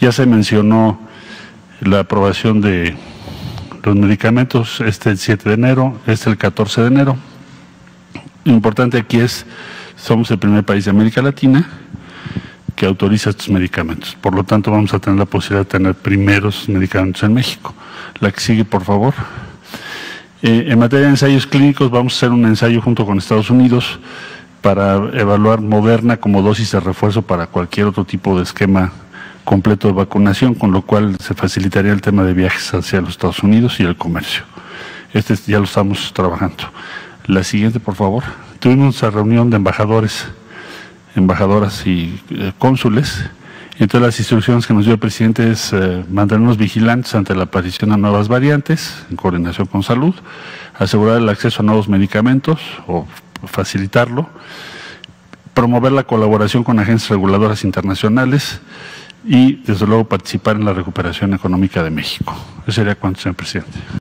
Ya se mencionó la aprobación de los medicamentos, el 7 de enero, el 14 de enero. Lo importante aquí es, somos el primer país de América Latina que autoriza estos medicamentos. Por lo tanto, vamos a tener la posibilidad de tener primeros medicamentos en México. La que sigue, por favor. En materia de ensayos clínicos, vamos a hacer un ensayo junto con Estados Unidos para evaluar Moderna como dosis de refuerzo para cualquier otro tipo de esquema completo de vacunación, con lo cual se facilitaría el tema de viajes hacia los Estados Unidos y el comercio. Ya lo estamos trabajando. La siguiente, por favor. Tuvimos una reunión de embajadores, embajadoras y cónsules. Entonces, las instrucciones que nos dio el presidente es mantenernos vigilantes ante la aparición de nuevas variantes, en coordinación con salud, asegurar el acceso a nuevos medicamentos o facilitarlo, promover la colaboración con agencias reguladoras internacionales y, desde luego, participar en la recuperación económica de México. Eso sería cuanto, señor presidente.